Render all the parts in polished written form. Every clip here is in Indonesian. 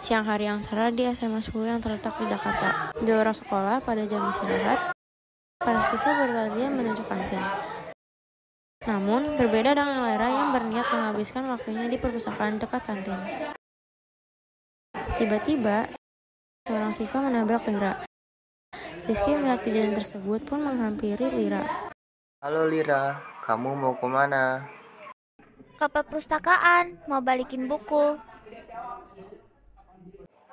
siang hari yang cerah di SMA 10 yang terletak di Jakarta. Di luar sekolah pada jam istirahat, para siswa berlarian menuju kantin. Namun, berbeda dengan Lira yang berniat menghabiskan waktunya di perpustakaan dekat kantin. Tiba-tiba, seorang siswa menabrak Lira. Rizky melihat kejadian tersebut pun menghampiri Lira. Halo Lira, kamu mau kemana? Ke perpustakaan, mau balikin buku.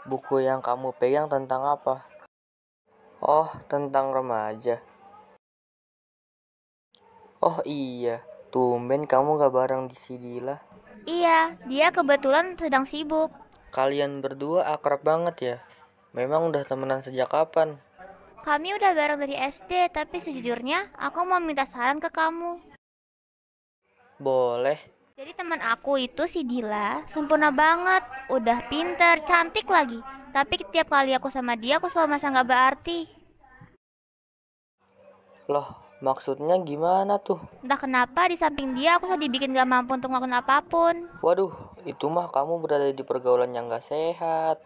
Buku yang kamu pegang tentang apa? Oh, tentang remaja. Oh iya, tumben kamu gak bareng di si Dila. Iya, dia kebetulan sedang sibuk. Kalian berdua akrab banget ya? Memang udah temenan sejak kapan? Kami udah bareng dari SD, tapi sejujurnya aku mau minta saran ke kamu. Boleh. Jadi teman aku itu si Dila, sempurna banget, udah pinter, cantik lagi. Tapi tiap kali aku sama dia, aku selalu masa gak berarti. Loh? Maksudnya gimana tuh? Entah kenapa di samping dia aku sudah dibikin gak mampu untuk ngelakuin apapun. Waduh, itu mah kamu berada di pergaulan yang gak sehat.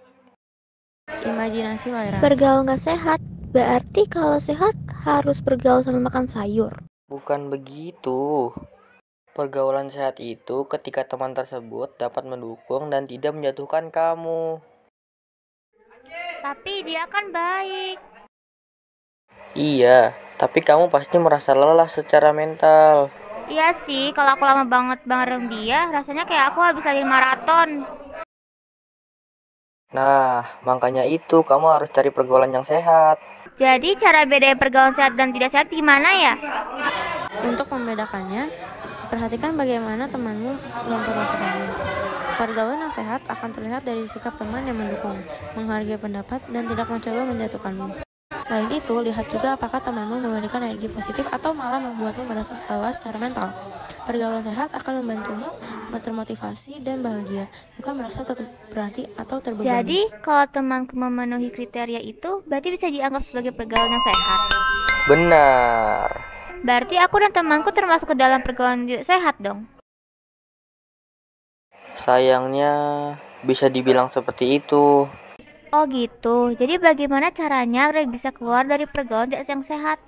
Imajinasi Lira. Bergaul gak sehat? Berarti kalau sehat harus bergaul sambil makan sayur. Bukan begitu. Pergaulan sehat itu ketika teman tersebut dapat mendukung dan tidak menjatuhkan kamu. Tapi dia kan baik. Iya, tapi kamu pasti merasa lelah secara mental. Iya sih, kalau aku lama banget bareng dia, rasanya kayak aku habis lari maraton. Nah, makanya itu kamu harus cari pergaulan yang sehat. Jadi cara bedain pergaulan sehat dan tidak sehat gimana ya? Untuk membedakannya, perhatikan bagaimana temanmu memperlakukanmu. Pergaulan yang sehat akan terlihat dari sikap teman yang mendukung, menghargai pendapat, dan tidak mencoba menjatuhkanmu. Selain itu, lihat juga apakah temanmu memberikan energi positif atau malah membuatmu merasa lelah secara mental. Pergaulan sehat akan membantumu termotivasi dan bahagia, bukan merasa tetap berarti atau terbebani. Jadi, kalau temanku memenuhi kriteria itu, berarti bisa dianggap sebagai pergaulan yang sehat. Benar. Berarti aku dan temanku termasuk ke dalam pergaulan sehat dong? Sayangnya, bisa dibilang seperti itu. Oh gitu, jadi bagaimana caranya agar bisa keluar dari pergaulan yang sehat?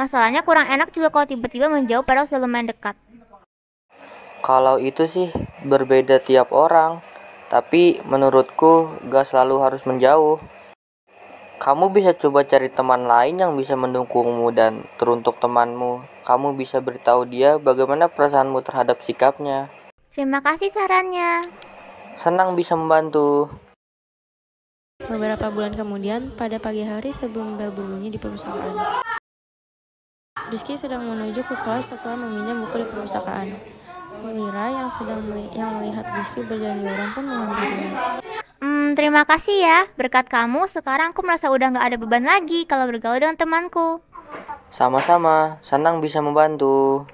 Masalahnya kurang enak juga kalau tiba-tiba menjauh padahal sudah lumayan dekat. Kalau itu sih berbeda tiap orang, tapi menurutku gak selalu harus menjauh. Kamu bisa coba cari teman lain yang bisa mendukungmu dan teruntuk temanmu. Kamu bisa beritahu dia bagaimana perasaanmu terhadap sikapnya. Terima kasih sarannya. Senang bisa membantu. Beberapa bulan kemudian, pada pagi hari sebelum bel berbunyi di perpustakaan, Rizky sedang menuju ke kelas setelah meminjam buku di perpustakaan. Lira yang melihat Rizky berjalan di lorong pun menghampirinya. Terima kasih ya, berkat kamu sekarang aku merasa udah nggak ada beban lagi kalau bergaul dengan temanku. Sama-sama, senang bisa membantu.